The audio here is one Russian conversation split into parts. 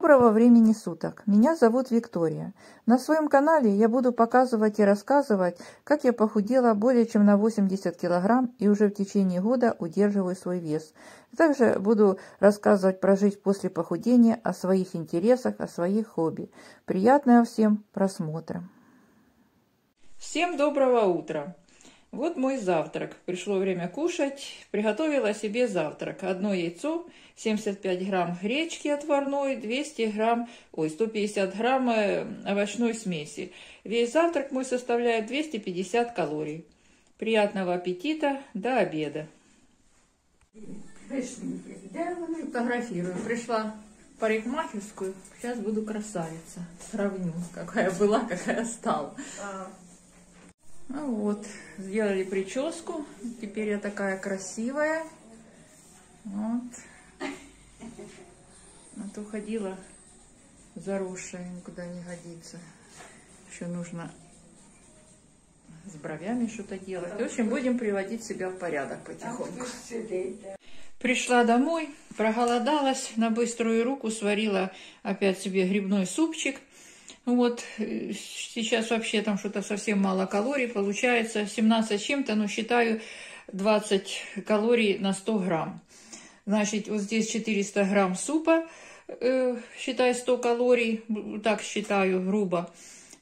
Доброго времени суток! Меня зовут Виктория. На своем канале я буду показывать и рассказывать, как я похудела более чем на 80 килограмм и уже в течение года удерживаю свой вес. Также буду рассказывать про жизнь после похудения, о своих интересах, о своих хобби. Приятного всем просмотра! Всем доброго утра! Вот мой завтрак. Пришло время кушать. Приготовила себе завтрак. Одно яйцо, 75 грамм гречки отварной, 150 грамм овощной смеси. Весь завтрак мой составляет 250 калорий. Приятного аппетита до обеда. Я фотографирую. Пришла в парикмахерскую. Сейчас буду красавица. Сравню, какая была, какая стала. Ну вот, сделали прическу. Теперь я такая красивая. Вот. А то ходила заросшая, никуда не годится. Еще нужно с бровями что-то делать. В общем, будем приводить себя в порядок потихоньку. Пришла домой, проголодалась, на быструю руку сварила опять себе грибной супчик. Вот, сейчас вообще там что-то совсем мало калорий, получается 17 чем-то, но считаю 20 калорий на 100 грамм. Значит, вот здесь 400 грамм супа, считай 100 калорий, так считаю грубо.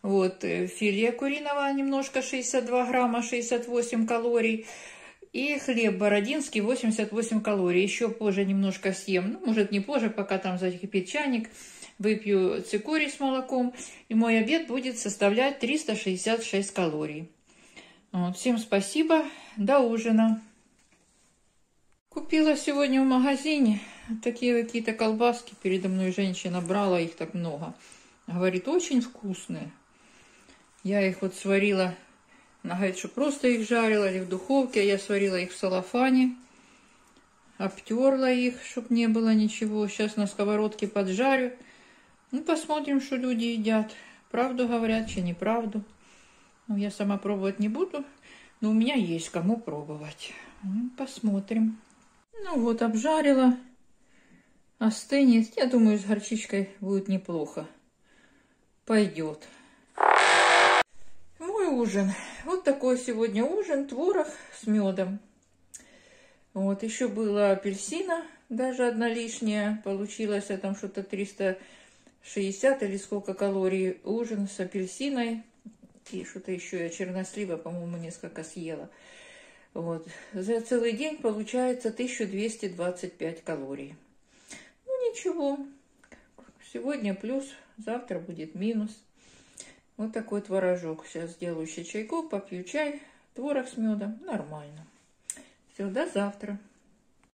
Вот, филе куриного немножко 62 грамма, 68 калорий. И хлеб бородинский 88 калорий. Еще позже немножко съем, ну, может не позже, пока там закипит чайник. Выпью цикорий с молоком, и мой обед будет составлять 366 калорий. Вот, всем спасибо, до ужина. Купила сегодня в магазине такие какие-то колбаски. Передо мной женщина брала, их так много. Говорит, очень вкусные. Я их вот сварила, она говорит, что просто их жарила или в духовке, а я сварила их в целлофане. Обтерла их, чтобы не было ничего. Сейчас на сковородке поджарю. Ну, посмотрим, что люди едят. Правду говорят, че неправду. Ну, я сама пробовать не буду, но у меня есть кому пробовать. Ну, посмотрим. Ну, вот обжарила. Остынет. Я думаю, с горчичкой будет неплохо. Пойдет. Мой ужин. Вот такой сегодня ужин. Творог с медом. Вот, еще было апельсина, даже одна лишняя. Получилось, а там что-то 360 или сколько калорий. Ужин с апельсиной. И что-то еще я чернослива, по-моему, несколько съела. Вот. За целый день получается 1225 калорий. Ну, ничего. Сегодня плюс, завтра будет минус. Вот такой творожок. Сейчас сделаю еще чайку, попью чай. Творог с медом. Нормально. Все, до завтра.